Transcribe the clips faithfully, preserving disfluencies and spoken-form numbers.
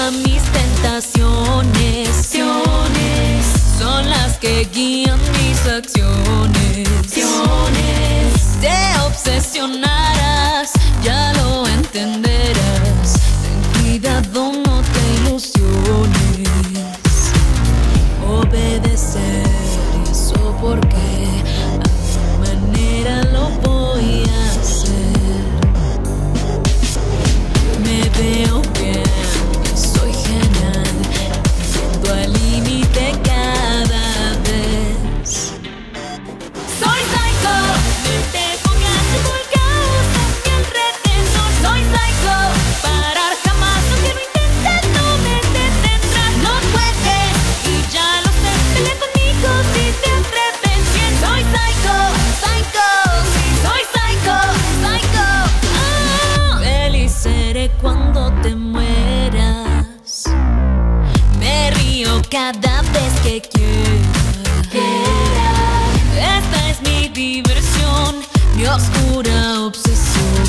a mis tentaciones. Son las que guían mis acciones. Te obsesionarás, ya lo entenderás. Ten cuidado, no te ilusiones. Obedecer, y eso porque a mi manera lo voy a hacer. Me veo bien, soy genial, yendo al límite cada vez. Soy Psico, mente fugaz, full caos a mi alrededor. Soy Psico, parar jamás, aunque lo intentes, no me detendrás. No puedes, y ya lo sé, pelea conmigo si te atreves bien. Soy Psico, Psico, sí, soy Psico, Psico. Ah, feliz seré cuando te mueras. Me río cada vez que quiera. Esta es mi diversión, mi oscura obsesión.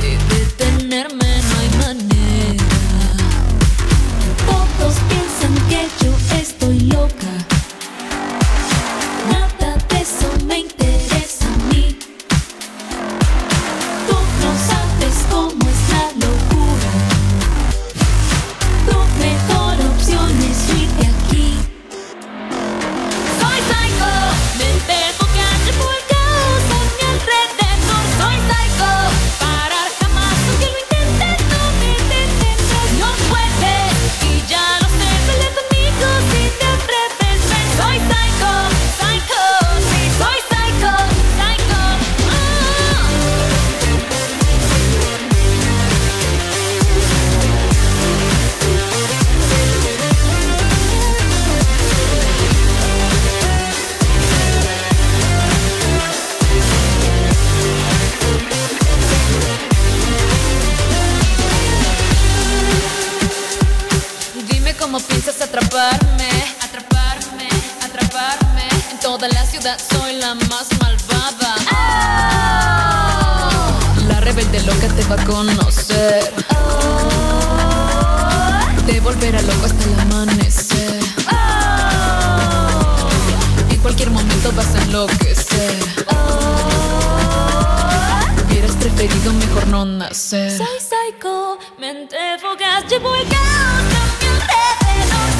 De detenerme no hay manera. Todos piensan que yo estoy loca. Nada de eso me interesa a mí. Tú no sabes cómo es la locura. Tu mejor opción es huir de aquí. Soy Psico, mente fugaz, llevo el caos a mi alrededor. Soy Psico, parar jamás, aunque lo intentes, no me detendrás. No puedes, y ya lo sé, pelea conmigo si te atreves. Ven. Soy Psico, Psico, sí, soy Psico, Psico. Ah. Dime cómo piensas atraparme, atraparme, atraparme. En toda la ciudad soy la más malvada. La rebelde loca te va a conocer. Te volverá loco hasta el amanecer. En cualquier momento vas a enloquecer. Hubieras preferido mejor no nacer. Soy Psico, mente fugaz, llevo el caos a mi alrededor.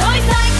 Soy Psico.